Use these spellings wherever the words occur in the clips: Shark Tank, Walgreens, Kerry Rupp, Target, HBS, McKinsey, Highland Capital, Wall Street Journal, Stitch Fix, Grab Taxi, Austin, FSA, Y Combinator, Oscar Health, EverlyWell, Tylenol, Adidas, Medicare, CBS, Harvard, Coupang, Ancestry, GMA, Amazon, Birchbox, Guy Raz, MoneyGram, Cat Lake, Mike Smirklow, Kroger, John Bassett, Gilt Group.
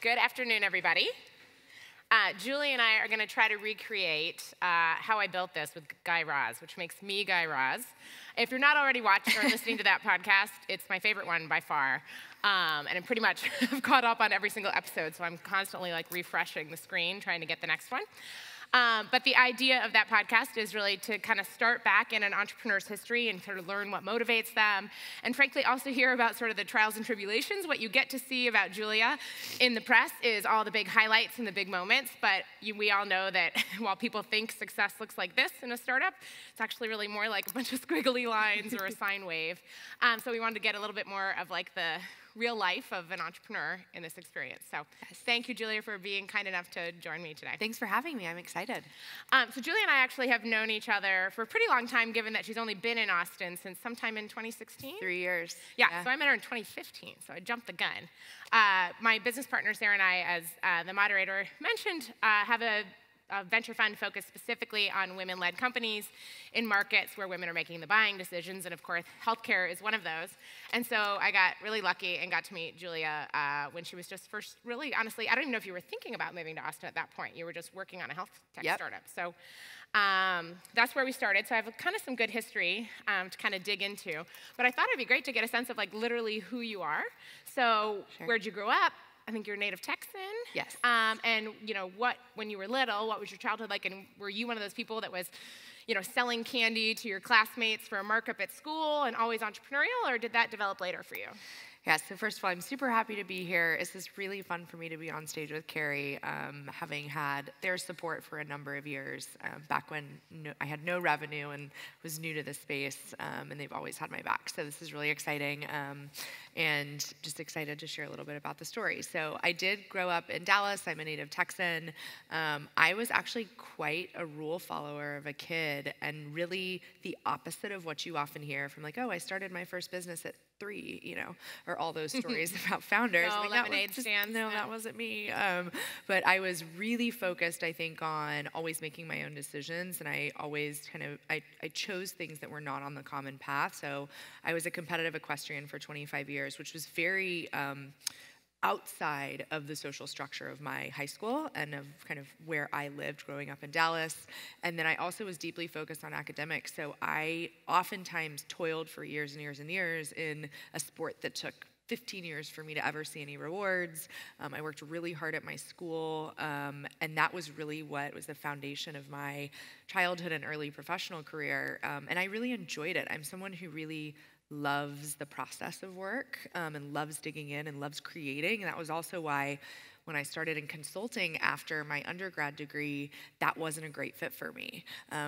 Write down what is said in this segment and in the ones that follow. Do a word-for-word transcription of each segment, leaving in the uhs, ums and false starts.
Good afternoon, everybody. Uh, Julie and I are going to try to recreate uh, how I built this with Guy Raz, which makes me Guy Raz. If you're not already watching or listening to that podcast, it's my favorite one by far. Um, and I'm pretty much have caught up on every single episode, so I'm constantly like refreshing the screen trying to get the next one. Um, but the idea of that podcast is really to kind of start back in an entrepreneur's history and sort of learn what motivates them, and frankly also hear about sort of the trials and tribulations. What you get to see about Julia in the press is all the big highlights and the big moments, but you, we all know that while people think success looks like this in a startup, it's actually really more like a bunch of squiggly lines or a sine wave. Um, so we wanted to get a little bit more of like the real life of an entrepreneur in this experience. So thank you, Julia, for being kind enough to join me today. Thanks for having me. I'm excited. Um, so Julia and I actually have known each other for a pretty long time, given that she's only been in Austin since sometime in twenty sixteen? Three years. Yeah, yeah. So I met her in twenty fifteen, so I jumped the gun. Uh, my business partner, Sarah, and I, as uh, the moderator mentioned, uh, have a a venture fund focused specifically on women-led companies in markets where women are making the buying decisions, and of course, healthcare is one of those. And so I got really lucky and got to meet Julia uh, when she was just first, really, honestly, I don't even know if you were thinking about moving to Austin at that point. You were just working on a health tech yep. startup. So um, that's where we started. So I have kind of some good history um, to kind of dig into. But I thought it'd be great to get a sense of like literally who you are. So sure. Where'd you grow up? I think you're a native Texan. Yes. Um, and you know what? When you were little, what was your childhood like? And were you one of those people that was, you know, selling candy to your classmates for a markup at school and always entrepreneurial, or did that develop later for you? Yeah. So first of all, I'm super happy to be here. It's just really fun for me to be on stage with Kerry, um, having had their support for a number of years um, back when no, I had no revenue and was new to the space, um, and they've always had my back. So this is really exciting. Um, and just excited to share a little bit about the story. So I did grow up in Dallas. I'm a native Texan. Um, I was actually quite a rule follower of a kid, and really the opposite of what you often hear from like, oh, I started my first business at three, you know, or all those stories about founders. No, like, lemonade just, stands. No, no, that wasn't me. Um, but I was really focused, I think, on always making my own decisions, and I always kind of, I, I chose things that were not on the common path. So I was a competitive equestrian for twenty-five years. Which was very um, outside of the social structure of my high school and of kind of where I lived growing up in Dallas. And then I also was deeply focused on academics, so I oftentimes toiled for years and years and years in a sport that took fifteen years for me to ever see any rewards. Um, I worked really hard at my school, um, and that was really what was the foundation of my childhood and early professional career, um, and I really enjoyed it. I'm someone who really loves the process of work, um, and loves digging in and loves creating. And that was also why when I started in consulting after my undergrad degree, that wasn't a great fit for me,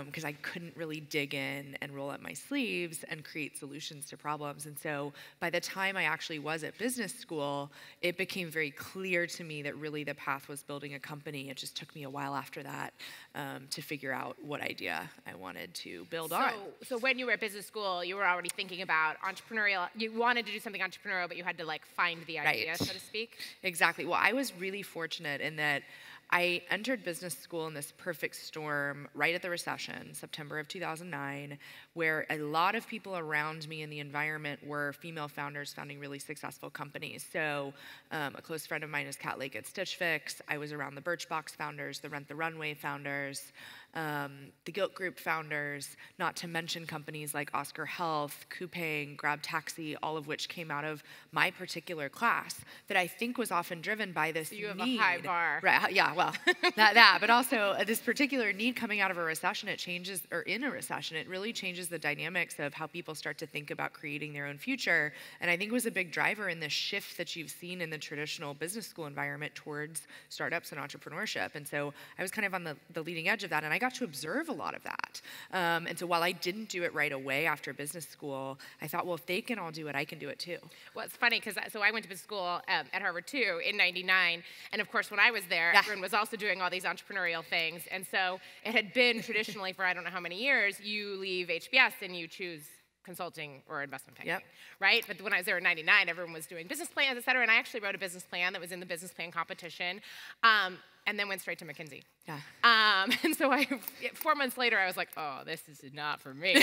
because um, I couldn't really dig in and roll up my sleeves and create solutions to problems. And so by the time I actually was at business school, it became very clear to me that really the path was building a company. It just took me a while after that um, to figure out what idea I wanted to build so, on. So when you were at business school, you were already thinking about entrepreneurial, you wanted to do something entrepreneurial, but you had to like find the idea, right. so to speak? Exactly. Well, I was really really fortunate in that I entered business school in this perfect storm right at the recession, September of two thousand nine, where a lot of people around me in the environment were female founders founding really successful companies. So um, a close friend of mine is Cat Lake at Stitch Fix. I was around the Birchbox founders, the Rent the Runway founders, um, the Gilt Group founders, not to mention companies like Oscar Health, Coupang, Grab Taxi, all of which came out of my particular class that I think was often driven by this need. You have a high bar. Right, yeah. Well, not that, but also uh, this particular need coming out of a recession, it changes, or in a recession, it really changes the dynamics of how people start to think about creating their own future. And I think it was a big driver in the shift that you've seen in the traditional business school environment towards startups and entrepreneurship. And so I was kind of on the, the leading edge of that, and I got to observe a lot of that. Um, and so while I didn't do it right away after business school, I thought, well, if they can all do it, I can do it too. Well, it's funny, because so I went to business school um, at Harvard too in ninety-nine, and of course when I was there, yeah. everyone was also doing all these entrepreneurial things, and so it had been traditionally for I don't know how many years, you leave H B S and you choose consulting or investment banking, yep. right? But when I was there in ninety-nine, everyone was doing business plans, et cetera, and I actually wrote a business plan that was in the business plan competition, um, and then went straight to McKinsey. Yeah. Um, and so I, four months later, I was like, oh, this is not for me,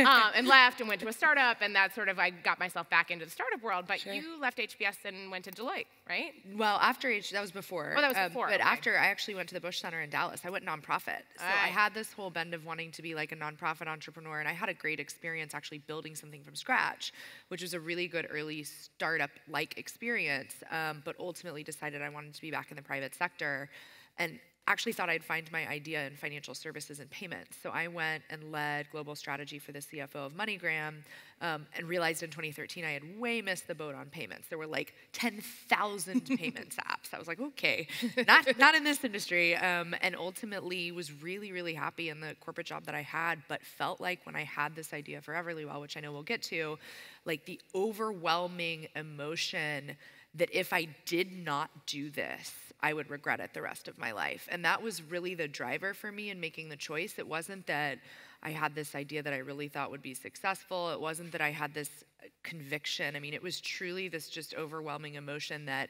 um, and left and went to a startup, and that sort of, I got myself back into the startup world, but sure. you left H B S and went to Deloitte, right? Well, after H, that was before. Oh, that was um, before. But okay. after, I actually went to the Bush Center in Dallas. I went nonprofit. So right. I had this whole bend of wanting to be like a nonprofit entrepreneur, and I had a great experience actually building something from scratch, which was a really good early startup-like experience, um, but ultimately decided I wanted to be back in the private sector. And actually thought I'd find my idea in financial services and payments. So I went and led global strategy for the C F O of MoneyGram, um, and realized in twenty thirteen I had way missed the boat on payments. There were like ten thousand payments apps. I was like, okay, not, not in this industry. Um, and ultimately was really, really happy in the corporate job that I had, but felt like when I had this idea for EverlyWell, which I know we'll get to, like the overwhelming emotion that if I did not do this, I would regret it the rest of my life. And that was really the driver for me in making the choice. It wasn't that I had this idea that I really thought would be successful. It wasn't that I had this conviction. I mean, it was truly this just overwhelming emotion that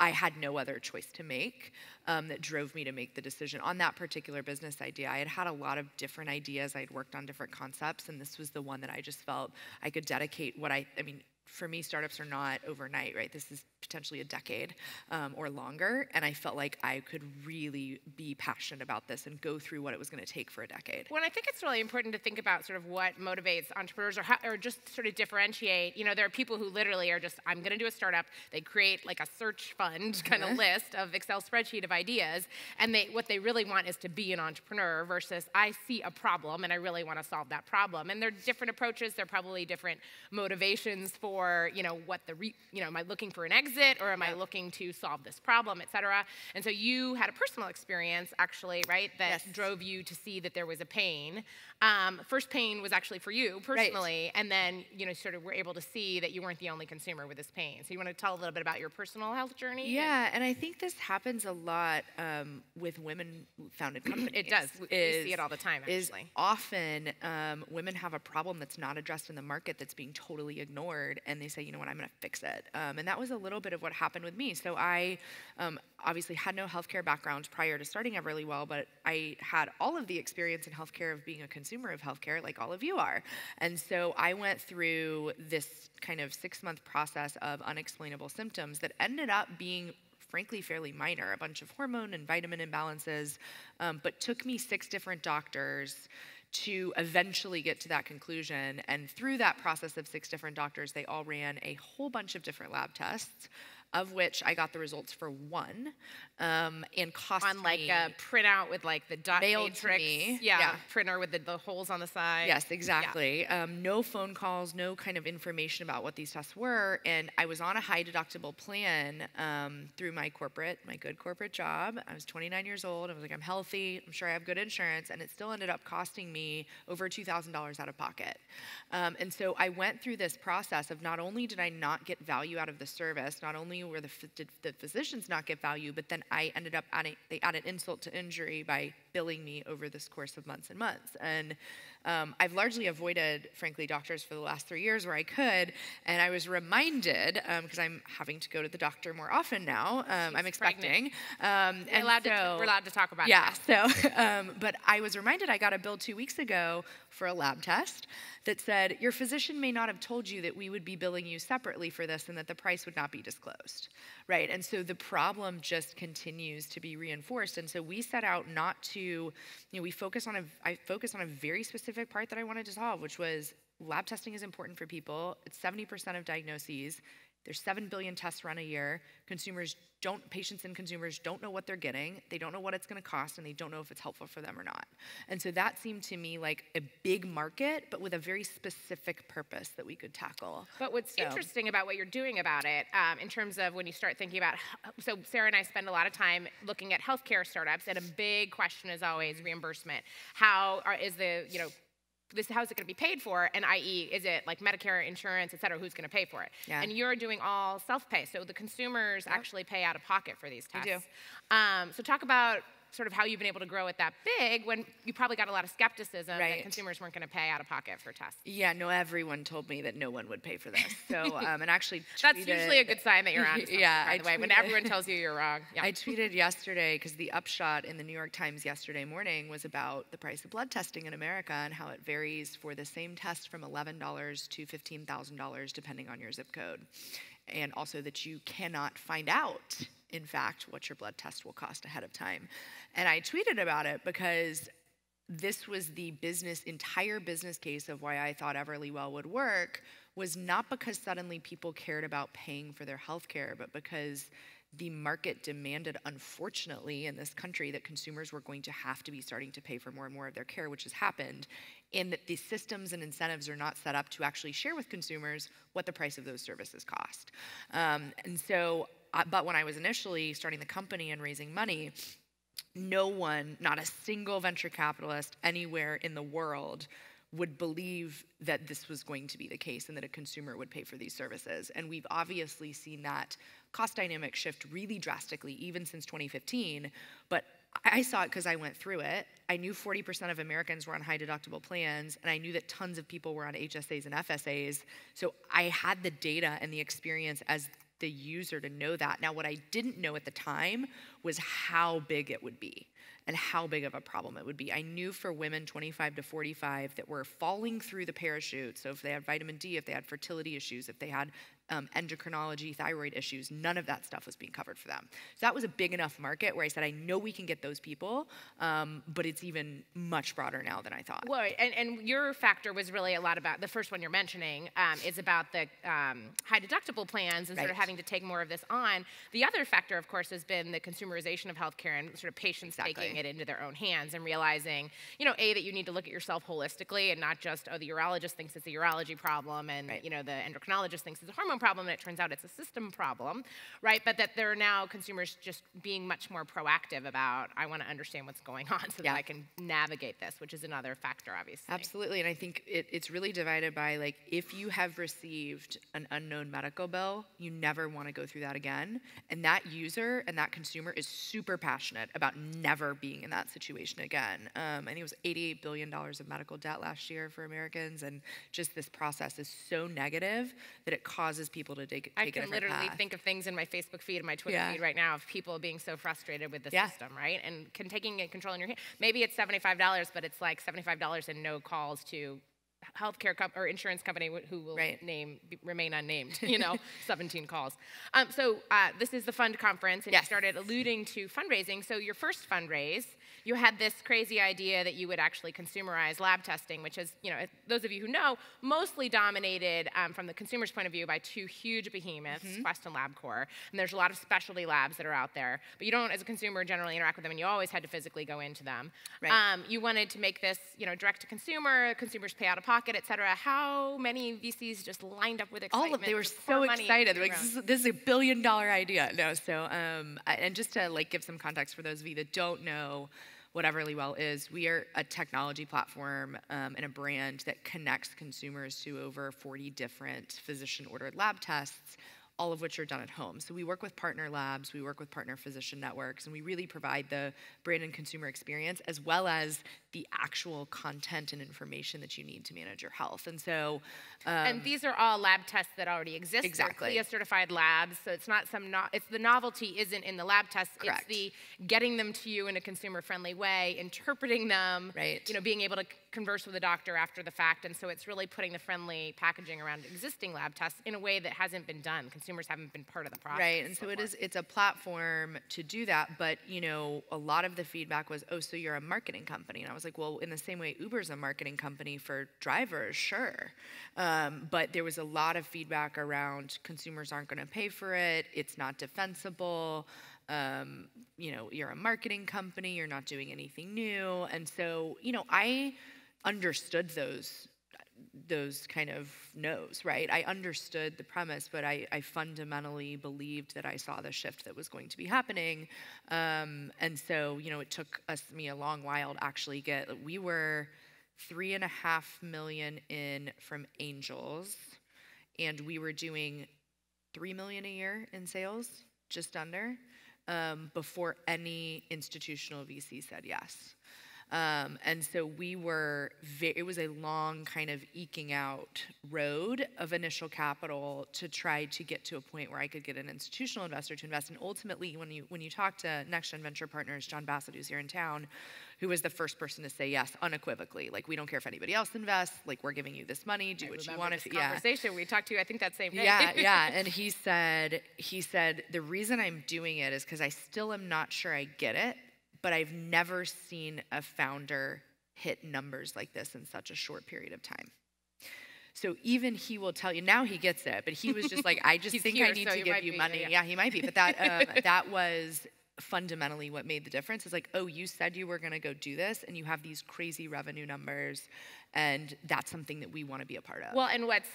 I had no other choice to make, um, that drove me to make the decision on that particular business idea. I had had a lot of different ideas. I had worked on different concepts, and this was the one that I just felt I could dedicate what I, I mean, for me, startups are not overnight, right? This is potentially a decade um, or longer, and I felt like I could really be passionate about this and go through what it was going to take for a decade. Well, and I think it's really important to think about sort of what motivates entrepreneurs, or, how, or just sort of differentiate. You know, there are people who literally are just, I'm going to do a startup. They create like a search fund kind of list of Excel spreadsheet of ideas, and they what they really want is to be an entrepreneur versus I see a problem and I really want to solve that problem. And there are different approaches. There are probably different motivations for Or, you know, what the, re you know, am I looking for an exit or am yep. I looking to solve this problem, et cetera? And so you had a personal experience, actually, right, that yes. drove you to see that there was a pain. Um, first pain was actually for you personally, right. and then, you know, sort of were able to see that you weren't the only consumer with this pain. So you want to tell a little bit about your personal health journey? Yeah, and, and I think this happens a lot um, with women-founded companies. It does. We see it all the time, actually. Is often um, women have a problem that's not addressed in the market that's being totally ignored. And they say, you know what, I'm going to fix it. Um, and that was a little bit of what happened with me. So I um, obviously had no healthcare background prior to starting EverlyWell, but I had all of the experience in healthcare of being a consumer of healthcare, like all of you are. And so I went through this kind of six-month process of unexplainable symptoms that ended up being frankly fairly minor, a bunch of hormone and vitamin imbalances, um, but took me six different doctors to eventually get to that conclusion. And through that process of six different doctors, they all ran a whole bunch of different lab tests, of which I got the results for one, um, and cost on like me a printout with like the dot matrix, yeah, yeah, printer with the, the holes on the side. Yes, exactly. Yeah. Um, no phone calls, no kind of information about what these tests were, and I was on a high deductible plan um, through my corporate, my good corporate job. I was twenty-nine years old. I was like, I'm healthy. I'm sure I have good insurance, and it still ended up costing me over two thousand dollars out of pocket. Um, and so I went through this process of not only did I not get value out of the service, not only where the, did the physicians not get value, but then I ended up adding, they added insult to injury by billing me over this course of months and months. And um, I've largely avoided, frankly, doctors for the last three years where I could, and I was reminded, because um, I'm having to go to the doctor more often now, um, I'm expecting. Um, we're, and allowed so, to, we're allowed to talk about yeah, it. Yeah, so, um, but I was reminded I got a bill two weeks ago for a lab test that said, your physician may not have told you that we would be billing you separately for this and that the price would not be disclosed, right? And so the problem just continues to be reinforced, and so we set out not to, you know, we focus on a, I focus on a very specific part that I wanted to solve, which was lab testing is important for people. It's seventy percent of diagnoses. There's seven billion tests run a year. Consumers don't, patients and consumers don't know what they're getting. They don't know what it's going to cost, and they don't know if it's helpful for them or not. And so that seemed to me like a big market, but with a very specific purpose that we could tackle. But what's so interesting about what you're doing about it, um, in terms of when you start thinking about, so Sarah and I spend a lot of time looking at healthcare startups, and a big question is always reimbursement. How are, is the, you know, this, how is it going to be paid for, and i e is it like Medicare, insurance, et cetera, who's going to pay for it? Yeah. And you're doing all self-pay, so the consumers yep. actually pay out of pocket for these tests. They do. Um, so talk about sort of how you've been able to grow it that big when you probably got a lot of skepticism right. that consumers weren't going to pay out of pocket for tests. Yeah, no, everyone told me that no one would pay for this. So, um, and actually tweeted, that's usually a good sign that you're on something, yeah, by the way, tweeted, when everyone tells you you're wrong. Yeah. I tweeted yesterday, because the upshot in the New York Times yesterday morning was about the price of blood testing in America and how it varies for the same test from eleven dollars to fifteen thousand dollars depending on your zip code. And also that you cannot find out, in fact, what your blood test will cost ahead of time. And I tweeted about it because this was the business, entire business case of why I thought EverlyWell would work, was not because suddenly people cared about paying for their healthcare, but because the market demanded, unfortunately, in this country, that consumers were going to have to be starting to pay for more and more of their care, which has happened, and that the systems and incentives are not set up to actually share with consumers what the price of those services cost. Um, and so, uh, but when I was initially starting the company and raising money, no one, not a single venture capitalist anywhere in the world would believe that this was going to be the case and that a consumer would pay for these services. And we've obviously seen that cost dynamic shift really drastically, even since twenty fifteen. But I saw it because I went through it. I knew forty percent of Americans were on high deductible plans, and I knew that tons of people were on H S As and F S As. So I had the data and the experience as the user to know that. Now, what I didn't know at the time was how big it would be and how big of a problem it would be. I knew for women twenty-five to forty-five that were falling through the parachute, so if they had vitamin D, if they had fertility issues, if they had um, endocrinology, thyroid issues, none of that stuff was being covered for them. So that was a big enough market where I said, I know we can get those people, um, but it's even much broader now than I thought. Well, and, and your factor was really a lot about, the first one you're mentioning um, is about the um, high deductible plans and right. sort of having to take more of this on. The other factor, of course, has been the consumerization of healthcare and sort of patients exactly. taking it into their own hands and realizing, you know, A, that you need to look at yourself holistically and not just, oh, the urologist thinks it's a urology problem and, right. you know, the endocrinologist thinks it's a hormone problem and it turns out it's a system problem, right? But that there are now consumers just being much more proactive about, I want to understand what's going on so yeah. that I can navigate this, which is another factor, obviously. Absolutely, and I think it, it's really divided by, like, if you have received an unknown medical bill, you never want to go through that again. And that user and that consumer is super passionate about never being in that situation again. Um, I think it was eighty-eight billion dollars of medical debt last year for Americans, and just this process is so negative that it causes people to take, take I can a literally path. Think of things in my Facebook feed and my Twitter yeah. feed right now of people being so frustrated with the yeah. system, right? And can taking it control in your hand. Maybe it's seventy-five dollars, but it's like seventy-five dollars and no calls to healthcare comp or insurance company who will right. name remain unnamed, you know, seventeen calls. Um, so uh, this is the fund conference, and yes. you started alluding to fundraising. So your first fundraise, you had this crazy idea that you would actually consumerize lab testing, which is, you know, those of you who know, mostly dominated um, from the consumer's point of view by two huge behemoths, mm-hmm. Quest and LabCorp. And there's a lot of specialty labs that are out there, but you don't, as a consumer, generally interact with them, and you always had to physically go into them. Right. Um, you wanted to make this, you know, direct to consumer, consumers pay out of pocket, et cetera. How many V Cs just lined up with excitement? All of them. They were so excited. They're like, this is, this is a billion dollar idea. No, so, um, and just to like give some context for those of you that don't know what EverlyWell is, we are a technology platform um, and a brand that connects consumers to over forty different physician-ordered lab tests, all of which are done at home. So we work with partner labs, we work with partner physician networks, and we really provide the brand and consumer experience as well as the actual content and information that you need to manage your health. And so... Um, and these are all lab tests that already exist. Exactly. They're CLIA certified labs, so it's not some... No it's the novelty isn't in the lab tests. Correct. It's the getting them to you in a consumer-friendly way, interpreting them, right. you know, being able to converse with a doctor after the fact, and so it's really putting the friendly packaging around existing lab tests in a way that hasn't been done. Consumers haven't been part of the process. Right, and so it is, it's a platform to do that, but, you know, a lot of the feedback was, oh, so you're a marketing company. And I was like, well, in the same way Uber's a marketing company for drivers, sure. Um, but there was a lot of feedback around consumers aren't gonna pay for it, it's not defensible, um, you know, you're a marketing company, you're not doing anything new. And so, you know, I understood those those kind of no's, right? I understood the premise, but I, I fundamentally believed that I saw the shift that was going to be happening. Um, and so, you know, it took us, me a long while to actually get, we were three and a half million in from angels, and we were doing three million a year in sales, just under. um, before any institutional V C said yes. Um, and so we were, it was a long kind of eking out road of initial capital to try to get to a point where I could get an institutional investor to invest. And ultimately, when you, when you talk to Next Gen Venture Partners, John Bassett, who's here in town, who was the first person to say yes unequivocally. Like, we don't care if anybody else invests. Like, we're giving you this money. Do I what you want. This if, conversation yeah. we talked to, I think that same day. Yeah, yeah. And he said, he said, the reason I'm doing it is because I still am not sure I get it. But I've never seen a founder hit numbers like this in such a short period of time. So even he will tell you, now he gets it, but he was just like, I just think here, I need so to give you be, money. Yeah, yeah. yeah, he might be, but that, um, that was fundamentally what made the difference. It's like, oh, you said you were gonna go do this, and you have these crazy revenue numbers, and that's something that we wanna be a part of. Well, and what's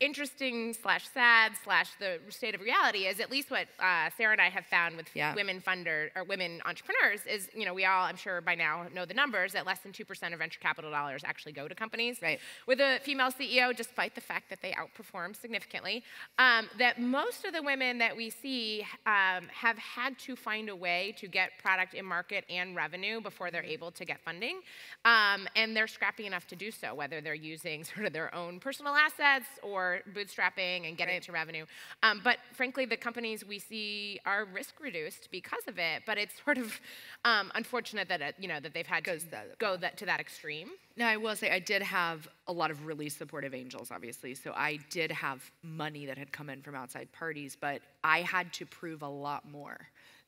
interesting slash sad slash the state of reality is at least what uh, Sarah and I have found with yeah. women funder or women entrepreneurs is, you know, we all, I'm sure by now know the numbers that less than two percent of venture capital dollars actually go to companies. Right. With a female C E O, despite the fact that they outperform significantly, um, that most of the women that we see um, have had to find a way to get product in market and revenue before they're able to get funding. Um, and they're scrappy enough to do so, whether they're using sort of their own personal assets or bootstrapping and getting right. it to revenue. Um, but frankly, the companies we see are risk reduced because of it, but it's sort of um, unfortunate that, it, you know, that they've had Goes to that go that, to that extreme. Now, I will say I did have a lot of really supportive angels, obviously, so I did have money that had come in from outside parties, but I had to prove a lot more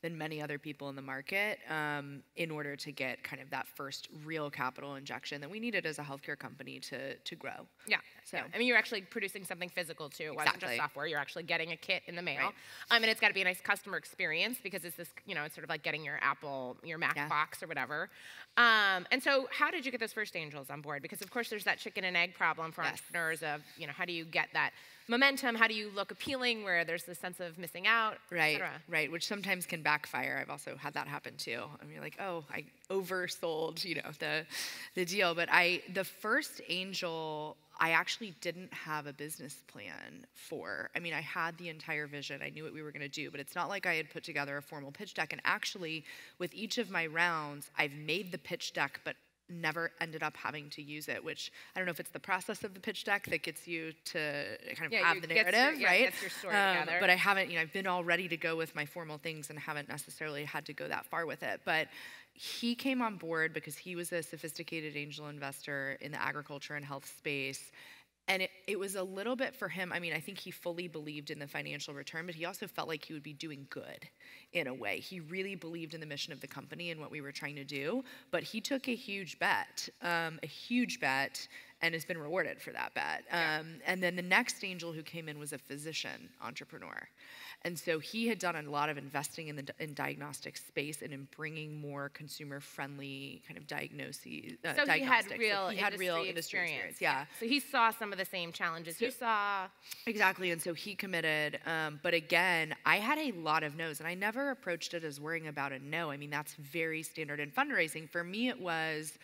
than many other people in the market um, in order to get kind of that first real capital injection that we needed as a healthcare company to, to grow. Yeah, so yeah. I mean, you're actually producing something physical too. It wasn't exactly. just software, you're actually getting a kit in the mail. Right. Um, and it's gotta be a nice customer experience because it's this, you know, it's sort of like getting your Apple, your Mac yeah. box or whatever. Um, and so how did you get those first angels on board? Because of course there's that chicken and egg problem for yes. entrepreneurs of, you know, how do you get that momentum, how do you look appealing where there's this sense of missing out, right, right, which sometimes can backfire. I've also had that happen too. I mean, like, oh, I oversold, you know, the, the deal. But I, the first angel, I actually didn't have a business plan for. I mean, I had the entire vision. I knew what we were gonna do, but it's not like I had put together a formal pitch deck. And actually, with each of my rounds, I've made the pitch deck, but never ended up having to use it, which I don't know if it's the process of the pitch deck that gets you to kind of yeah, have the narrative, your, right? Yeah, gets your story um, together. But I haven't, you know, I've been all ready to go with my formal things and haven't necessarily had to go that far with it. But he came on board because he was a sophisticated angel investor in the agriculture and health space. And it, it was a little bit for him, I mean, I think he fully believed in the financial return, but he also felt like he would be doing good in a way. He really believed in the mission of the company and what we were trying to do, but he took a huge bet, um, a huge bet, and has been rewarded for that bet. Yeah. Um, and then the next angel who came in was a physician entrepreneur. And so he had done a lot of investing in the in diagnostic space and in bringing more consumer-friendly kind of diagnoses. Uh, so he had real, so he had real industry experience. experience. Yeah. So he saw some of the same challenges so, you saw. Exactly, and so he committed. Um, but again, I had a lot of no's, and I never approached it as worrying about a no. I mean, that's very standard in fundraising. For me, it was,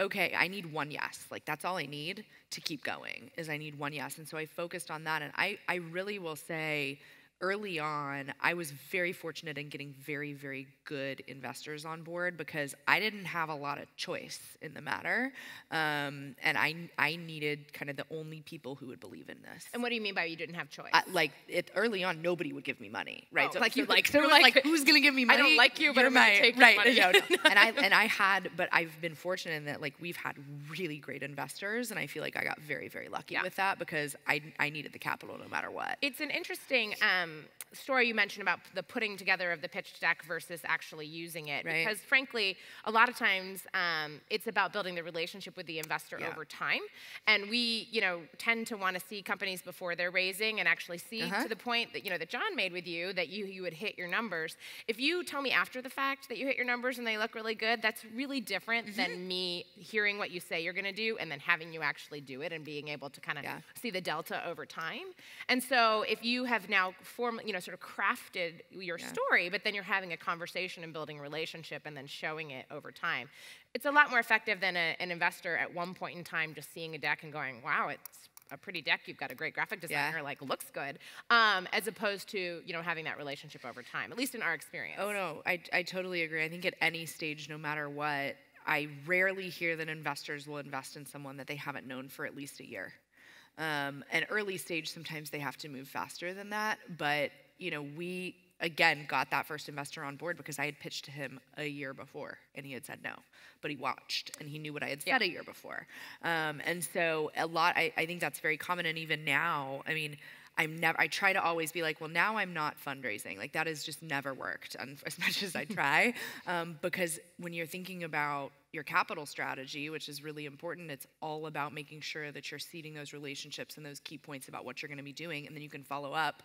okay, I need one yes. Like, that's all I need to keep going is I need one yes. And so I focused on that, and I, I really will say, early on, I was very fortunate in getting very, very good investors on board because I didn't have a lot of choice in the matter, um, and I I needed kind of the only people who would believe in this. And what do you mean by you didn't have choice? Uh, like it, early on, nobody would give me money, right? Oh, so, like so you like, so like, like who's gonna give me money? I don't like you, but You're I'm my, gonna take right, your money. No, no. and I and I had, but I've been fortunate in that like we've had really great investors, and I feel like I got very, very lucky yeah. with that because I I needed the capital no matter what. It's an interesting. Um, story you mentioned about the putting together of the pitch deck versus actually using it. Right. Because frankly, a lot of times um, it's about building the relationship with the investor yeah. over time. And we, you know, tend to want to see companies before they're raising and actually see uh-huh. to the point that, you know, that John made with you that you, you would hit your numbers. If you tell me after the fact that you hit your numbers and they look really good, that's really different mm-hmm. than me hearing what you say you're going to do and then having you actually do it and being able to kind of yeah. see the delta over time. And so if you have now form, you know, sort of crafted your yeah. story, but then you're having a conversation and building a relationship and then showing it over time. It's a lot more effective than a, an investor at one point in time just seeing a deck and going, wow, it's a pretty deck, you've got a great graphic designer, yeah. like looks good, um, as opposed to, you know, having that relationship over time, at least in our experience. Oh no, I, I totally agree. I think at any stage, no matter what, I rarely hear that investors will invest in someone that they haven't known for at least a year. Um, and early stage, sometimes they have to move faster than that, but you know, we again got that first investor on board because I had pitched to him a year before and he had said no, but he watched and he knew what I had said yeah. a year before. Um, and so a lot, I, I think that's very common. And even now, I mean, I'm never, I try to always be like, well, now I'm not fundraising. Like that has just never worked as much as I try. Um, because when you're thinking about your capital strategy, which is really important, it's all about making sure that you're seeding those relationships and those key points about what you're gonna be doing. And then you can follow up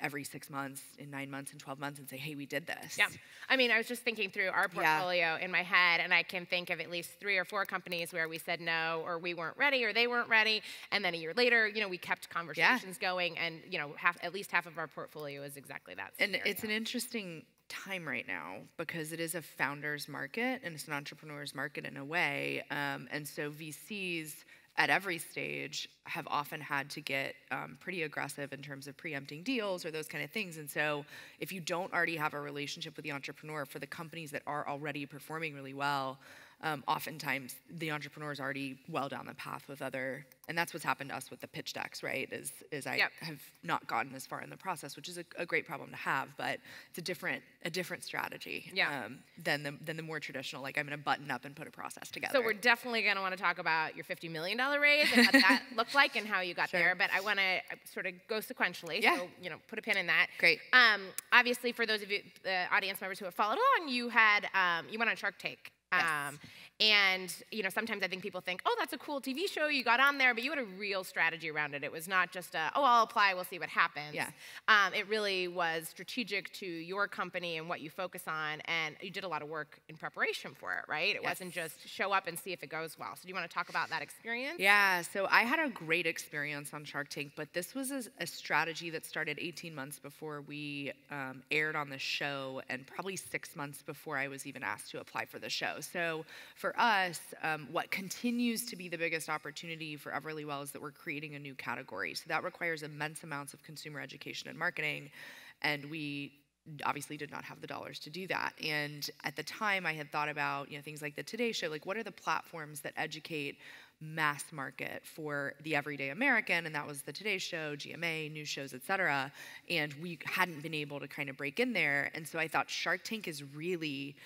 every six months, in nine months, and twelve months, and say, hey, we did this. Yeah, I mean, I was just thinking through our portfolio yeah. in my head, and I can think of at least three or four companies where we said no, or we weren't ready, or they weren't ready, and then a year later, you know, we kept conversations yeah. going, and you know, half, at least half of our portfolio is exactly that scenario. And it's an interesting time right now, because it is a founder's market, and it's an entrepreneur's market in a way, um, and so V Cs, at every stage, have often had to get um, pretty aggressive in terms of preempting deals or those kind of things. And so if you don't already have a relationship with the entrepreneur, for the companies that are already performing really well, um, oftentimes the entrepreneur is already well down the path with other, and that's what's happened to us with the pitch decks, right? Is, is I yep. have not gotten as far in the process, which is a, a great problem to have, but it's a different, a different strategy yeah. um, than, the, than the more traditional, like I'm gonna button up and put a process together. So we're definitely gonna wanna talk about your fifty million dollar raise and what that looked like and how you got sure. there, but I wanna sort of go sequentially, yeah. so you know, put a pin in that. Great. Um, obviously, for those of you, the audience members who have followed along, you had, um, you went on Shark Tank. Yes. Um, and, you know, sometimes I think people think, oh, that's a cool T V show, you got on there, but you had a real strategy around it. It was not just a, oh, I'll apply, we'll see what happens. Yeah. Um, it really was strategic to your company and what you focus on, and you did a lot of work in preparation for it, right? It yes. wasn't just show up and see if it goes well. So do you want to talk about that experience? Yeah, so I had a great experience on Shark Tank, but this was a, a strategy that started eighteen months before we um, aired on the show, and probably six months before I was even asked to apply for the show. So for us, um, what continues to be the biggest opportunity for EverlyWell is that we're creating a new category. So that requires immense amounts of consumer education and marketing, and we obviously did not have the dollars to do that. And at the time, I had thought about, you know, things like the Today Show, like what are the platforms that educate mass market for the everyday American, and that was the Today Show, G M A, news shows, et cetera. And we hadn't been able to kind of break in there, and so I thought Shark Tank is really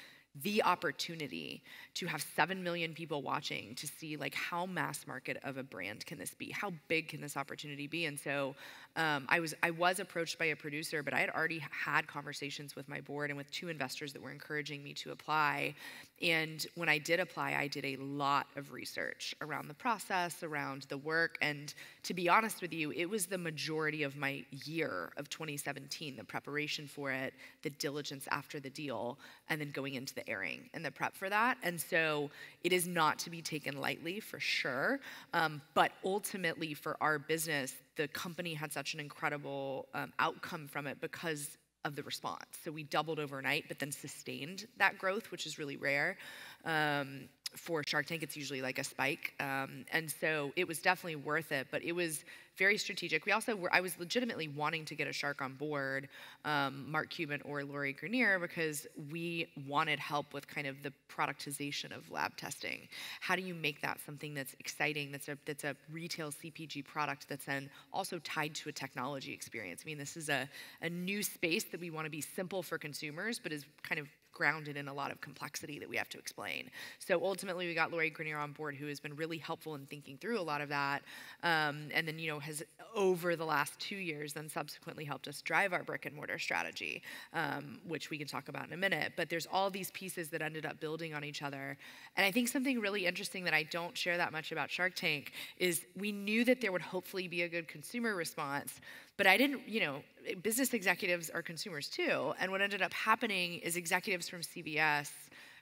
the opportunity to have seven million people watching to see like how mass market of a brand can this be? How big can this opportunity be? And so um, I was I was approached by a producer, but I had already had conversations with my board and with two investors that were encouraging me to apply. And when I did apply, I did a lot of research around the process, around the work, and to be honest with you, it was the majority of my year of twenty seventeen, the preparation for it, the diligence after the deal, and then going into the airing and the prep for that. And so it is not to be taken lightly, for sure, um, but ultimately for our business, the company had such an incredible um, outcome from it because of the response. So we doubled overnight, but then sustained that growth, which is really rare. Um, for Shark Tank, it's usually like a spike. Um, and so it was definitely worth it, but it was very strategic. We also were, I was legitimately wanting to get a shark on board, um, Mark Cuban or Lori Grenier, because we wanted help with kind of the productization of lab testing. How do you make that something that's exciting, that's a, that's a retail C P G product that's then also tied to a technology experience? I mean, this is a, a new space that we want to be simple for consumers, but is kind of grounded in a lot of complexity that we have to explain. So ultimately we got Lori Grenier on board, who has been really helpful in thinking through a lot of that, um, and then, you know, has over the last two years then subsequently helped us drive our brick and mortar strategy, um, which we can talk about in a minute. But there's all these pieces that ended up building on each other. And I think something really interesting that I don't share that much about Shark Tank is we knew that there would hopefully be a good consumer response, but I didn't, you know, business executives are consumers too, and what ended up happening is executives from C B S,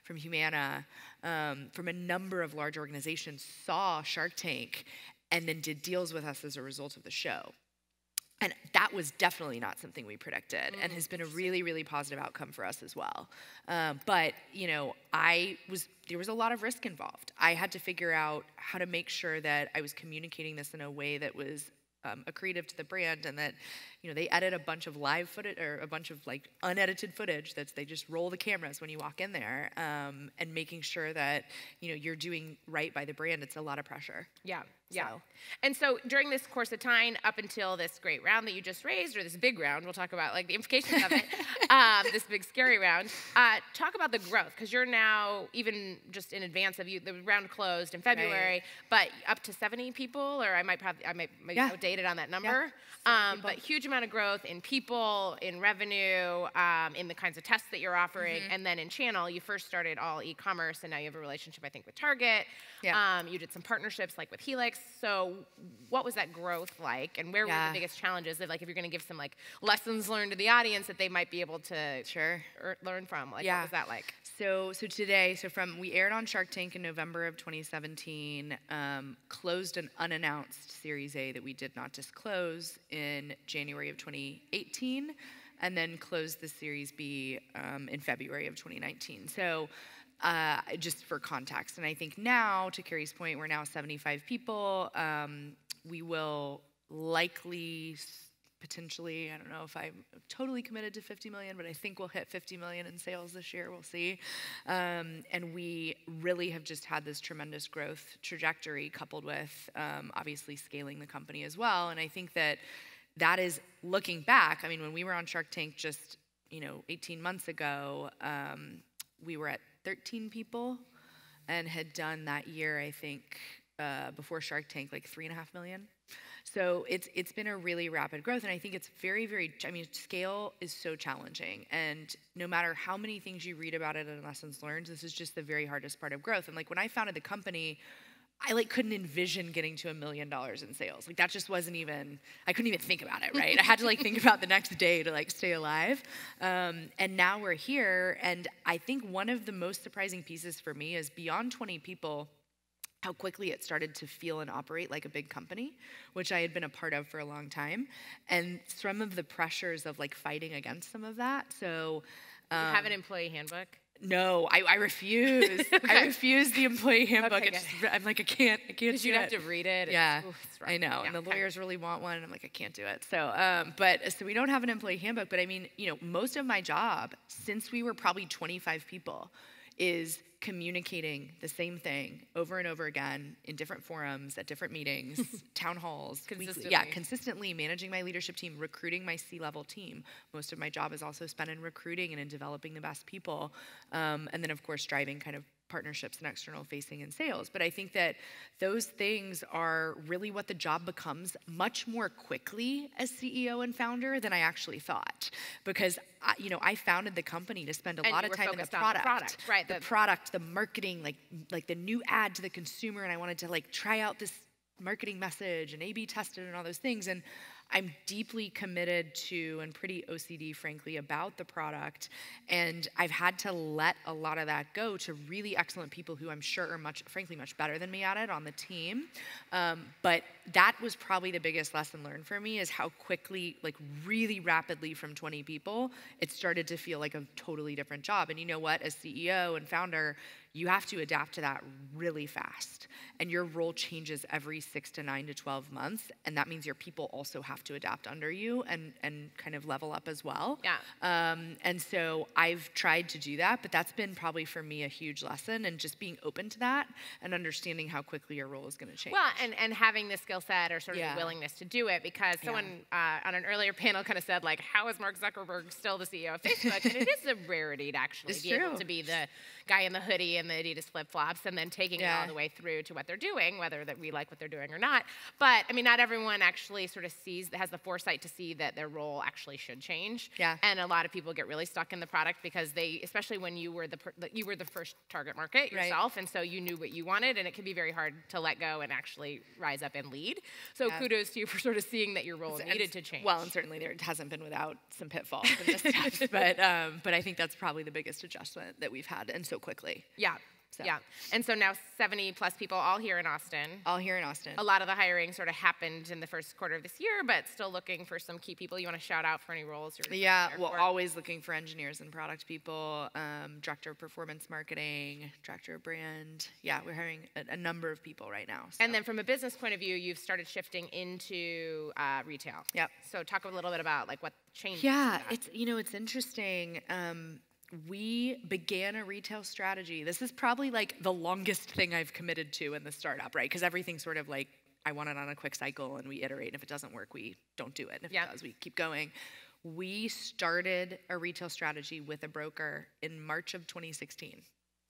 from Humana, um, from a number of large organizations saw Shark Tank and then did deals with us as a result of the show. And that was definitely not something we predicted, mm-hmm. and has been a really, really positive outcome for us as well. Um, but, you know, I was, there was a lot of risk involved. I had to figure out how to make sure that I was communicating this in a way that was um, accretive to the brand, and that, you know, they edit a bunch of live footage, or a bunch of, like, unedited footage that's, they just roll the cameras when you walk in there, um, and making sure that, you know, you're doing right by the brand. It's a lot of pressure. Yeah. Yeah. So. And so during this course of time, up until this great round that you just raised, or this big round, we'll talk about like the implications of it, um, this big scary round, uh, talk about the growth, because you're now, even just in advance of you, the round closed in February, right. but up to seventy people, or I might probably, I might, might yeah. be outdated on that number, yeah. um, but huge amount of growth in people, in revenue, um, in the kinds of tests that you're offering, mm-hmm. and then in channel, you first started all e-commerce, and now you have a relationship, I think, with Target. Yeah. Um, you did some partnerships like with Helix. So what was that growth like, and where yeah. were the biggest challenges? That, like, if you're going to give some like lessons learned to the audience that they might be able to sure. er, learn from, like yeah. what was that like? So so today, so from we aired on Shark Tank in November of twenty seventeen, um, closed an unannounced Series A that we did not disclose in January of twenty eighteen, and then closed the Series B um, in February of twenty nineteen. So. Uh, just for context. And I think now, to Kerry's point, we're now seventy-five people. Um, we will likely, potentially, I don't know if I'm totally committed to fifty million, but I think we'll hit fifty million in sales this year. We'll see. Um, and we really have just had this tremendous growth trajectory coupled with, um, obviously, scaling the company as well. And I think that that is, looking back, I mean, when we were on Shark Tank just, you know, eighteen months ago, um, we were at thirteen people, and had done that year, I think, uh, before Shark Tank, like three and a half million. So it's it's been a really rapid growth, and I think it's very, very, I mean, scale is so challenging, and no matter how many things you read about it and lessons learned, this is just the very hardest part of growth. And like when I founded the company, I like couldn't envision getting to a million dollars in sales. Like that just wasn't even, I couldn't even think about it, right? I had to like think about the next day to like stay alive. Um, and now we're here, and I think one of the most surprising pieces for me is beyond twenty people, how quickly it started to feel and operate like a big company, which I had been a part of for a long time. And some of the pressures of like fighting against some of that. So um, you have an employee handbook? No, I, I refuse. Okay. I refuse the employee handbook. Okay, just, I'm like, I can't, I can't do you'd it. Have to read it. Yeah, it's, ooh, it's I know. Yeah, and the okay. lawyers really want one, and I'm like, I can't do it. So, um, but so we don't have an employee handbook. But I mean, you know, most of my job, since we were probably twenty-five people, is communicating the same thing over and over again in different forums, at different meetings, town halls, consistently. Yeah, consistently managing my leadership team, recruiting my C-level team. Most of my job is also spent in recruiting and in developing the best people. Um, and then, of course, driving kind of partnerships and external facing and sales. But I think that those things are really what the job becomes much more quickly as C E O and founder than I actually thought. Because I, you know, I founded the company to spend a and lot of time in the product, the product, right, the, the product, the marketing, like like the new ad to the consumer, and I wanted to like try out this marketing message and A B tested and all those things. And I'm deeply committed to and pretty O C D, frankly, about the product. And I've had to let a lot of that go to really excellent people who I'm sure are much, frankly, much better than me at it on the team. Um, but that was probably the biggest lesson learned for me, is how quickly, like really rapidly from twenty people, it started to feel like a totally different job. And you know what? As C E O and founder, you have to adapt to that really fast. And your role changes every six to nine to twelve months. And that means your people also have to adapt under you and, and kind of level up as well. Yeah. Um, and so I've tried to do that, but that's been probably for me a huge lesson, and just being open to that and understanding how quickly your role is going to change. Well, and, and having the skill set or sort of yeah. the willingness to do it, because someone yeah. uh, on an earlier panel kind of said, like, how is Mark Zuckerberg still the C E O of Facebook? And it is a rarity to actually it's be true. able to be the guy in the hoodie and the Adidas flip-flops, and then taking yeah. it all the way through to what they're doing, whether that we like what they're doing or not. But I mean, not everyone actually sort of sees, has the foresight to see that their role actually should change. Yeah. And a lot of people get really stuck in the product, because they, especially when you were the per, you were the first target market yourself, right. and so you knew what you wanted, and it can be very hard to let go and actually rise up and lead. So yeah. kudos to you for sort of seeing that your role it's, needed to change. Well, and certainly there hasn't been without some pitfalls and missteps, but um, but I think that's probably the biggest adjustment that we've had, and so quickly. Yeah. So. Yeah, and so now seventy plus people all here in Austin. All here in Austin. A lot of the hiring sort of happened in the first quarter of this year, but still looking for some key people. You want to shout out for any roles? You're yeah, well, for? always looking for engineers and product people, um, director of performance marketing, director of brand. Yeah, we're hiring a, a number of people right now. So. And then from a business point of view, you've started shifting into uh, retail. Yep. So talk a little bit about like what changed. Yeah, it's you know, it's interesting. Um, We began a retail strategy. This is probably like the longest thing I've committed to in the startup, right? Because everything's sort of like, I want it on a quick cycle and we iterate. And if it doesn't work, we don't do it. And if yep. it does, we keep going. We started a retail strategy with a broker in March of twenty sixteen.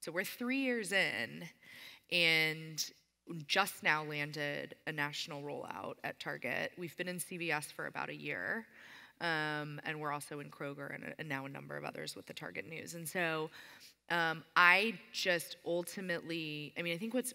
So we're three years in and just now landed a national rollout at Target. We've been in C V S for about a year. Um, and we're also in Kroger and, and now a number of others with the Target news. And so um, I just ultimately, I mean, I think what's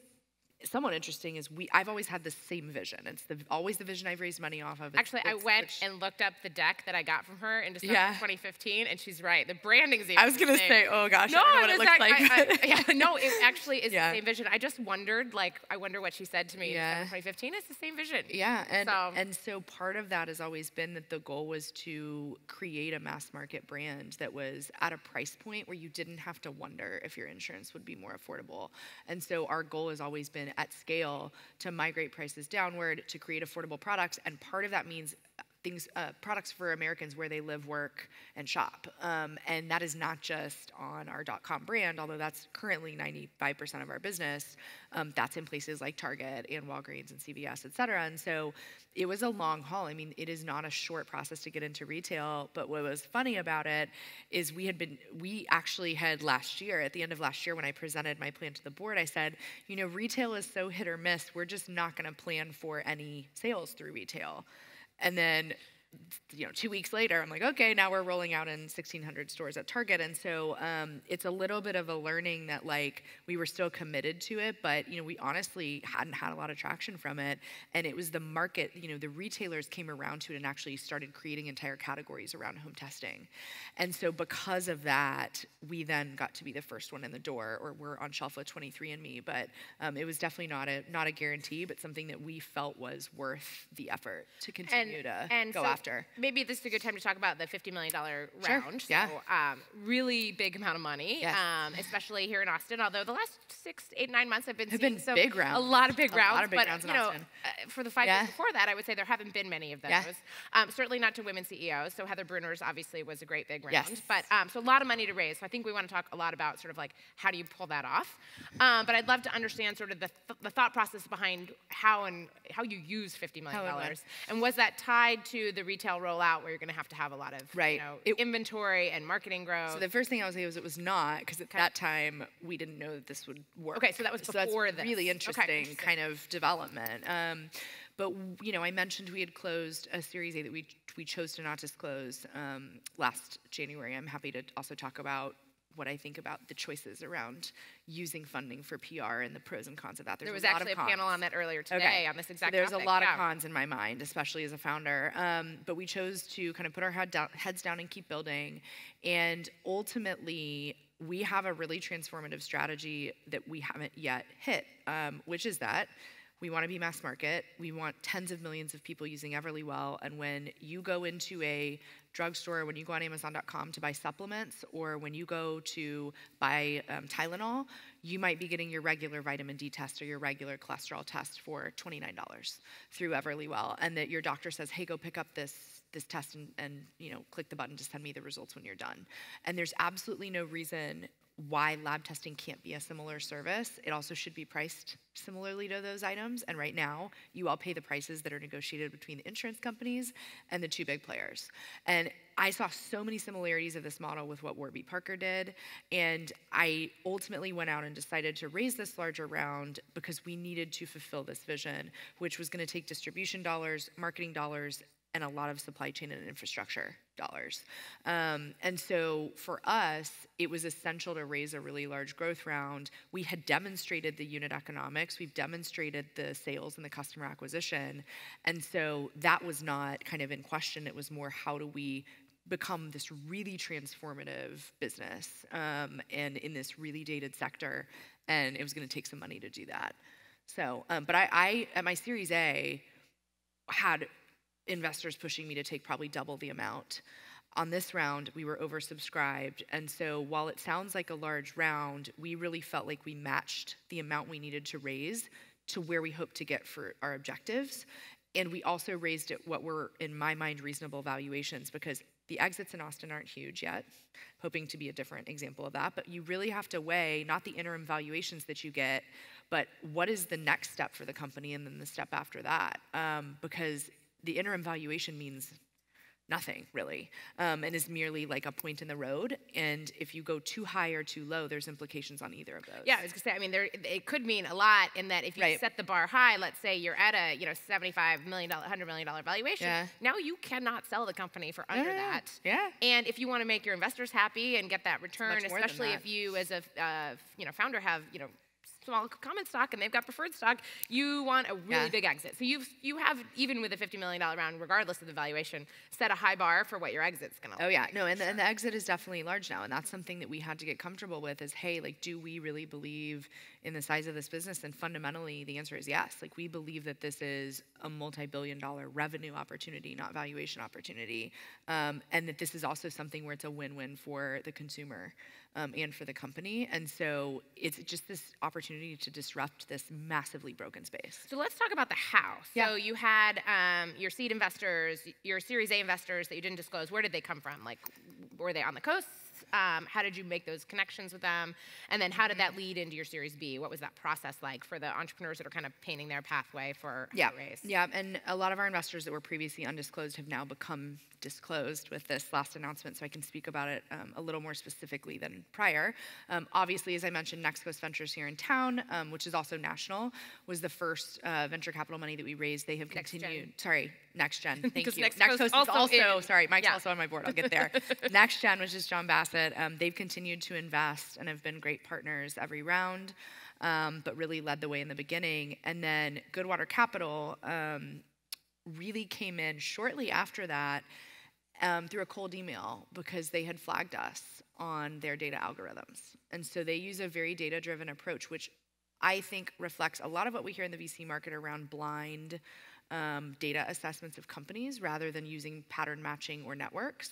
somewhat interesting is we, I've always had the same vision. It's the, always the vision I've raised money off of. It's, Actually, it's, I went which, and looked up the deck that I got from her in December yeah. twenty fifteen, and she's right. The branding's even I was going to say, oh gosh, no, I don't know what it looks like. I, I, yeah, no, it actually is yeah. the same vision. I just wondered, like, I wonder what she said to me yeah. in twenty fifteen. It's the same vision. Yeah, and so. and so part of that has always been that the goal was to create a mass market brand that was at a price point where you didn't have to wonder if your insurance would be more affordable. And so our goal has always been at scale to migrate prices downward, to create affordable products, and part of that means things, uh, products for Americans where they live, work, and shop. Um, and that is not just on our dot com brand, although that's currently ninety-five percent of our business. Um, that's in places like Target and Walgreens and C V S, et cetera. And so it was a long haul. I mean, it is not a short process to get into retail, but what was funny about it is we had been, we actually had last year, at the end of last year when I presented my plan to the board, I said, you know, retail is so hit or miss, we're just not gonna plan for any sales through retail. And then, you know, two weeks later, I'm like, okay, now we're rolling out in sixteen hundred stores at Target. And so um, it's a little bit of a learning that, like, we were still committed to it, but, you know, we honestly hadn't had a lot of traction from it. And it was the market, you know, the retailers came around to it and actually started creating entire categories around home testing. And so because of that, we then got to be the first one in the door, or we're on shelf with twenty-three and me. But um, it was definitely not a not a guarantee, but something that we felt was worth the effort to continue and, to and go so after. Maybe this is a good time to talk about the fifty million dollar round. Sure. Yeah. So, um, really big amount of money, yes. um, especially here in Austin. Although the last six, eight, nine months have been, have been so big rounds. A lot of big a rounds. Lot of big but rounds in you know, Austin. Uh, for the five yeah. years before that, I would say there haven't been many of those. Yeah. Um, certainly not to women C E Os. So Heather Bruner's obviously was a great big round. Yes. But um, so a lot of money to raise. So I think we want to talk a lot about sort of like how do you pull that off. Um, but I'd love to understand sort of the, th the thought process behind how and how you use fifty million dollars, and was that tied to the retail rollout where you're going to have to have a lot of right. you know, it, inventory and marketing growth? So the first thing I would say was it was not, because at okay. that time we didn't know that this would work. Okay, so that was before so that's this. Really interesting, okay, interesting kind of development. Um, but you know, I mentioned we had closed a Series A that we we chose to not disclose um, last January. I'm happy to also talk about what I think about the choices around using funding for P R and the pros and cons of that. There's there was a lot actually of cons. a panel on that earlier today okay. on this exact so there's topic. a lot yeah. of cons in my mind, especially as a founder. Um, but we chose to kind of put our head down, heads down and keep building. And ultimately, we have a really transformative strategy that we haven't yet hit, um, which is that we want to be mass market. We want tens of millions of people using EverlyWell. And when you go into a drugstore, when you go on Amazon dot com to buy supplements, or when you go to buy um, Tylenol, you might be getting your regular vitamin D test or your regular cholesterol test for twenty-nine dollars through EverlyWell. And that your doctor says, hey, go pick up this this test and, and you know, click the button to send me the results when you're done. And there's absolutely no reason why lab testing can't be a similar service. It also should be priced similarly to those items, and right now, you all pay the prices that are negotiated between the insurance companies and the two big players. And I saw so many similarities of this model with what Warby Parker did, and I ultimately went out and decided to raise this larger round because we needed to fulfill this vision, which was gonna take distribution dollars, marketing dollars, and a lot of supply chain and infrastructure dollars. Um, and so for us, it was essential to raise a really large growth round. We had demonstrated the unit economics. We've demonstrated the sales and the customer acquisition. And so that was not kind of in question. It was more how do we become this really transformative business um, and in this really dated sector, and it was going to take some money to do that. So, um, but I, I, at my Series A, had investors pushing me to take probably double the amount. On this round, we were oversubscribed, and so while it sounds like a large round, we really felt like we matched the amount we needed to raise to where we hoped to get for our objectives. And we also raised at what were, in my mind, reasonable valuations, because the exits in Austin aren't huge yet, hoping to be a different example of that. But you really have to weigh not the interim valuations that you get, but what is the next step for the company and then the step after that, um, because the interim valuation means nothing, really, um, and is merely like a point in the road. And if you go too high or too low, there's implications on either of those. Yeah, I was gonna say, I mean, there, it could mean a lot in that if you right. set the bar high, let's say you're at a you know seventy-five million dollars, one hundred million dollars valuation, yeah. now you cannot sell the company for under yeah. that. Yeah. And if you want to make your investors happy and get that return, especially if you as a uh, you know founder have you know. small common stock and they've got preferred stock, you want a really yeah. big exit. So you've, you have, even with a fifty million dollar round, regardless of the valuation, set a high bar for what your exit's gonna look Oh yeah, like. no, and the, and the exit is definitely large now, and that's something that we had to get comfortable with is, hey, like, do we really believe in the size of this business? And fundamentally, the answer is yes. Like, we believe that this is a multi-billion dollar revenue opportunity, not valuation opportunity, um, and that this is also something where it's a win-win for the consumer. Um, and for the company. And so it's just this opportunity to disrupt this massively broken space. So let's talk about the how. Yeah. So you had um, your seed investors, your Series A investors that you didn't disclose. Where did they come from? Like, were they on the coast? Um, how did you make those connections with them? And then how did that lead into your Series B? What was that process like for the entrepreneurs that are kind of painting their pathway for yeah. a raise? Yeah, and a lot of our investors that were previously undisclosed have now become disclosed with this last announcement, so I can speak about it um, a little more specifically than prior. Um, obviously, as I mentioned, Next Coast Ventures here in town, um, which is also national, was the first uh, venture capital money that we raised. They have continued, Next Gen. sorry, Next Gen, thank you. Next, Next Coast, Coast is also, also sorry, Mike's yeah. also on my board, I'll get there. Next Gen, which is John Bassett. Um, they've continued to invest and have been great partners every round, um, but really led the way in the beginning. And then Goodwater Capital um, really came in shortly after that um, through a cold email because they had flagged us on their data algorithms. And so they use a very data-driven approach, which I think reflects a lot of what we hear in the V C market around blind Um, data assessments of companies rather than using pattern matching or networks.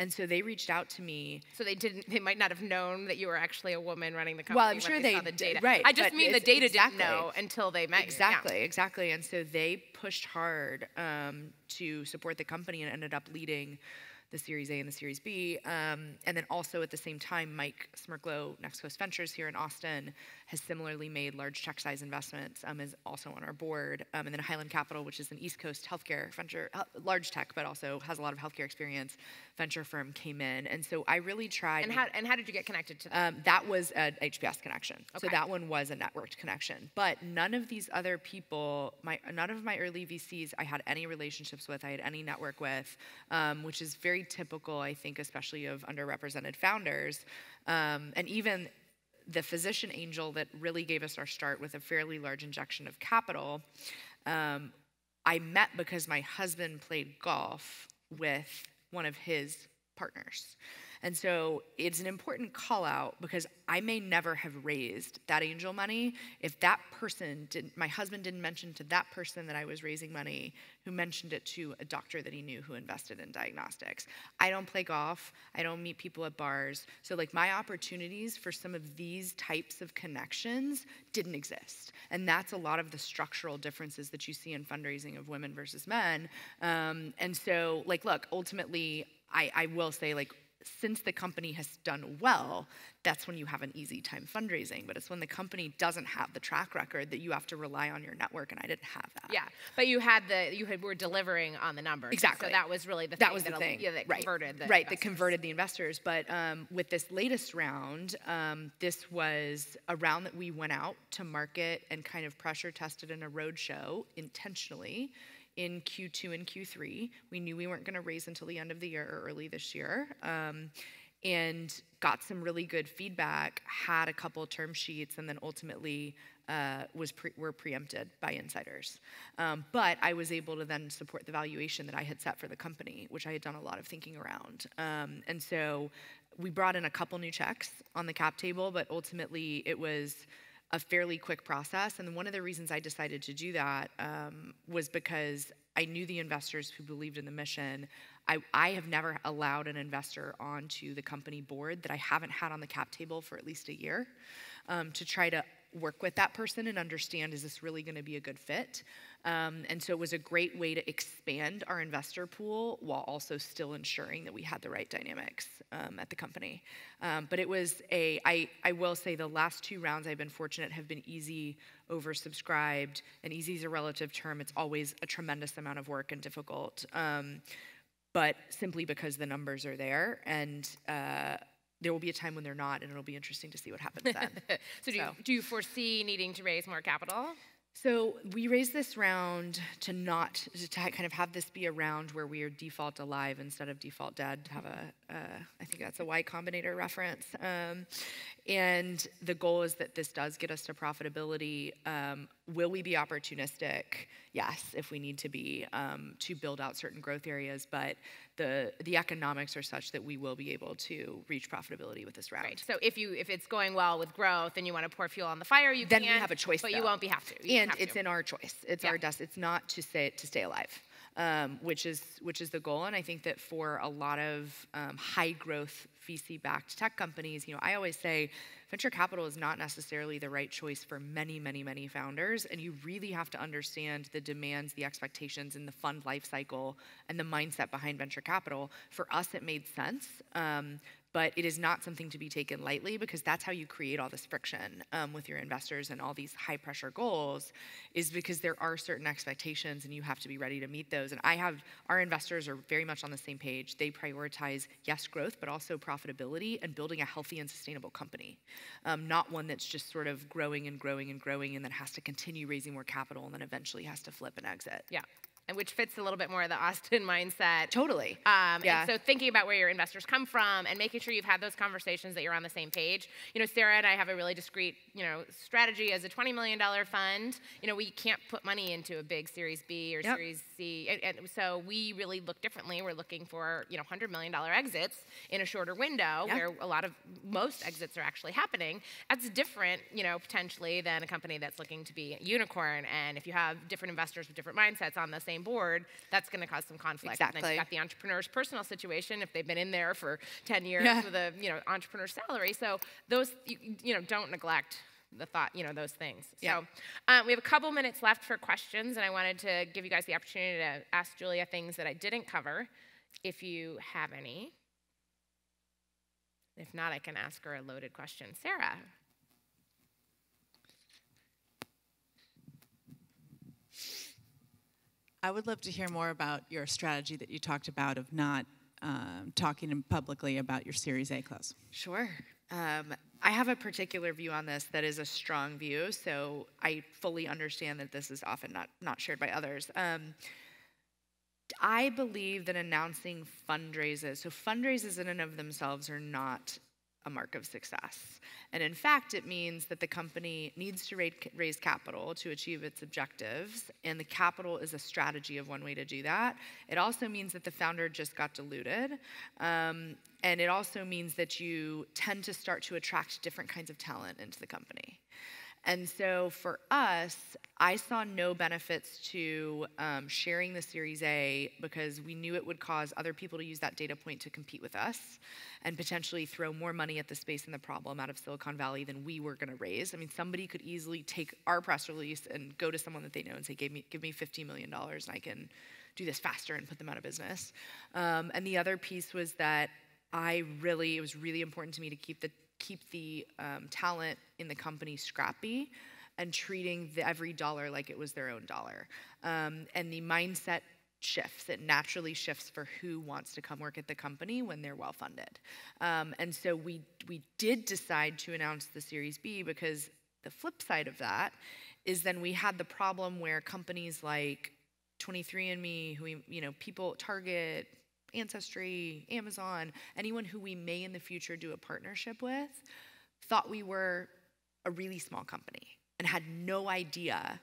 And so they reached out to me. So they didn't, they might not have known that you were actually a woman running the company. Well, I'm sure they, they saw the data. Right. I just mean the data exactly. didn't know until they met exactly, you. Yeah. Exactly. And so they pushed hard um, to support the company and ended up leading the Series A and the Series B. Um, and then also at the same time, Mike Smirklow, Next Coast Ventures here in Austin, has similarly made large check size investments, um, is also on our board. Um, and then Highland Capital, which is an East Coast healthcare venture, uh, large tech, but also has a lot of healthcare experience, venture firm came in. And so I really tried. And how, and how did you get connected to that? Um, that was an H B S connection. Okay. So that one was a networked connection. But none of these other people, my, none of my early V Cs I had any relationships with, I had any network with, um, which is very typical, I think, especially of underrepresented founders. Um, and even the physician angel that really gave us our start with a fairly large injection of capital, um, I met because my husband played golf with one of his partners. And so it's an important call out because I may never have raised that angel money if that person didn't, my husband didn't mention to that person that I was raising money, who mentioned it to a doctor that he knew who invested in diagnostics. I don't play golf. I don't meet people at bars. So like my opportunities for some of these types of connections didn't exist. And that's a lot of the structural differences that you see in fundraising of women versus men. Um, and so like, look, ultimately, I, I will say like, since the company has done well, that's when you have an easy time fundraising. But it's when the company doesn't have the track record that you have to rely on your network, and I didn't have that. Yeah, but you had the you had, were delivering on the numbers. Exactly. So that was really the thing that was the that, thing. Yeah, that right. converted the right investors. That converted the investors. But um, with this latest round, um, this was a round that we went out to market and kind of pressure tested in a roadshow intentionally. In Q two and Q three, we knew we weren't going to raise until the end of the year or early this year, um, and got some really good feedback, had a couple term sheets, and then ultimately uh, was pre were preempted by insiders. Um, but I was able to then support the valuation that I had set for the company, which I had done a lot of thinking around. Um, and so we brought in a couple new checks on the cap table, but ultimately it was a fairly quick process. And one of the reasons I decided to do that um, was because I knew the investors who believed in the mission. I, I have never allowed an investor onto the company board that I haven't had on the cap table for at least a year um, to try to work with that person and understand, is this really gonna be a good fit? Um, and so it was a great way to expand our investor pool while also still ensuring that we had the right dynamics um, at the company. Um, but it was a, I, I will say the last two rounds I've been fortunate have been easy, oversubscribed, and easy is a relative term. It's always a tremendous amount of work and difficult, um, but simply because the numbers are there, and uh, there will be a time when they're not, and it'll be interesting to see what happens then. so, do, so. You, do you foresee needing to raise more capital? So we raised this round to not, to kind of have this be a round where we are default alive instead of default dead, have a, uh, I think that's a Y Combinator reference. Um, and the goal is that this does get us to profitability. Um, will we be opportunistic? Yes, if we need to be, um, to build out certain growth areas, but the, the economics are such that we will be able to reach profitability with this round. Right, so if, you, if it's going well with growth and you wanna pour fuel on the fire, you then can. Then we have a choice, But though. you won't be have to. You and It's to. in our choice. It's yeah. our dust. It's not to say to stay alive, um, which is which is the goal. And I think that for a lot of um, high growth V C-backed tech companies, you know, I always say venture capital is not necessarily the right choice for many, many, many founders. And you really have to understand the demands, the expectations, and the fund life cycle, and the mindset behind venture capital. For us, it made sense. Um, But it is not something to be taken lightly, because that's how you create all this friction um, with your investors and all these high pressure goals, is because there are certain expectations and you have to be ready to meet those. And I have, our investors are very much on the same page. They prioritize, yes, growth, but also profitability and building a healthy and sustainable company. Um, not one that's just sort of growing and growing and growing and then has to continue raising more capital and then eventually has to flip and exit. Yeah. And which fits a little bit more of the Austin mindset. Totally. Um, yeah. And so thinking about where your investors come from and making sure you've had those conversations, that you're on the same page. You know, Sarah and I have a really discreet, you know, strategy as a twenty million dollar fund. You know, we can't put money into a big Series B or yep. Series C. And, and so we really look differently. We're looking for, you know, one hundred million dollar exits in a shorter window yep. where a lot of, most exits are actually happening. That's different, you know, potentially than a company that's looking to be a unicorn. And if you have different investors with different mindsets on the same board, that's going to cause some conflict. Exactly. And then you've got the entrepreneur's personal situation, if they've been in there for ten years yeah. with a, you know, entrepreneur salary. So those, you, you know, don't neglect the thought, you know, those things. Yeah. So um, we have a couple minutes left for questions, and I wanted to give you guys the opportunity to ask Julia things that I didn't cover, if you have any. If not, I can ask her a loaded question. Sarah. I would love to hear more about your strategy that you talked about of not um, talking publicly about your Series A close. Sure. Um, I have a particular view on this that is a strong view, so I fully understand that this is often not, not shared by others. Um, I believe that announcing fundraises, so fundraises in and of themselves are not a mark of success. And in fact, it means that the company needs to raise capital to achieve its objectives, and the capital is a strategy of one way to do that. It also means that the founder just got diluted, um, and it also means that you tend to start to attract different kinds of talent into the company. And so for us, I saw no benefits to um, sharing the Series A, because we knew it would cause other people to use that data point to compete with us and potentially throw more money at the space and the problem out of Silicon Valley than we were gonna raise. I mean, somebody could easily take our press release and go to someone that they know and say, give me, give me fifty million dollars and I can do this faster and put them out of business. Um, and the other piece was that I really, it was really important to me to keep the keep the um, talent in the company scrappy and treating the, every dollar like it was their own dollar. Um, and the mindset shifts. It naturally shifts for who wants to come work at the company when they're well-funded. Um, and so we, we did decide to announce the Series B, because the flip side of that is then we had the problem where companies like twenty-three and me, who we, you know, people, Target, Ancestry, Amazon, anyone who we may in the future do a partnership with, thought we were a really small company and had no idea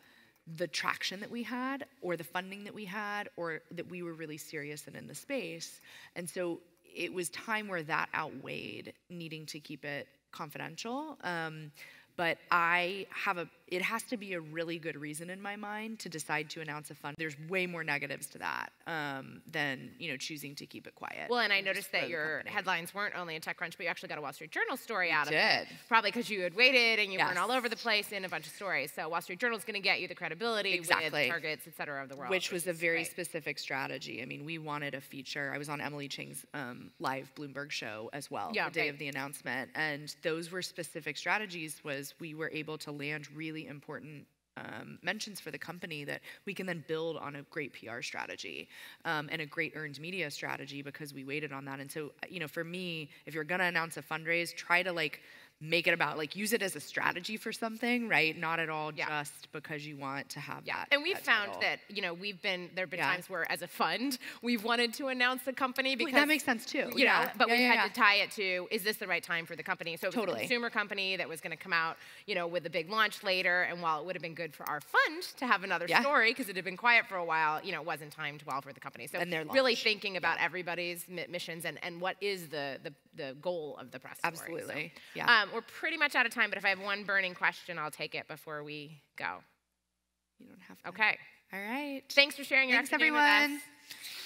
the traction that we had or the funding that we had or that we were really serious and in the space. And so it was time where that outweighed needing to keep it confidential. Um, but I have a, it has to be a really good reason in my mind to decide to announce a fund. There's way more negatives to that um, than, you know, choosing to keep it quiet. Well, and I noticed that your company headlines weren't only in TechCrunch, but you actually got a Wall Street Journal story out of it. Probably because you had waited and you yes. weren't all over the place in a bunch of stories. So Wall Street Journal is going to get you the credibility exactly. with Targets, et cetera, of the world. Which, which was a very right. specific strategy. I mean, we wanted a feature. I was on Emily Ching's um, live Bloomberg show as well yeah, the day right. of the announcement. And those were specific strategies was we were able to land really important um, mentions for the company that we can then build on a great P R strategy um, and a great earned media strategy because we waited on that. And so, you know, for me, if you're gonna announce a fundraise, try to like make it about like use it as a strategy for something, right? Not at all yeah. just because you want to have yeah. that. And we've that found title. that, you know, we've been there've been yeah. times where as a fund we've wanted to announce the company because well, that makes sense too. You yeah. know, but yeah, we've yeah, had yeah. to tie it to is this the right time for the company? So it was totally. a consumer company that was gonna come out, you know, with a big launch later, and while it would have been good for our fund to have another yeah. story because it had been quiet for a while, you know, it wasn't timed well for the company. So and their really thinking about yeah. everybody's missions and, and what is the, the the goal of the press story. Absolutely. So, yeah. Um, Um, we're pretty much out of time, but if I have one burning question, I'll take it before we go. You don't have to. Okay. All right. Thanks for sharing your Thanks, afternoon everyone. with us.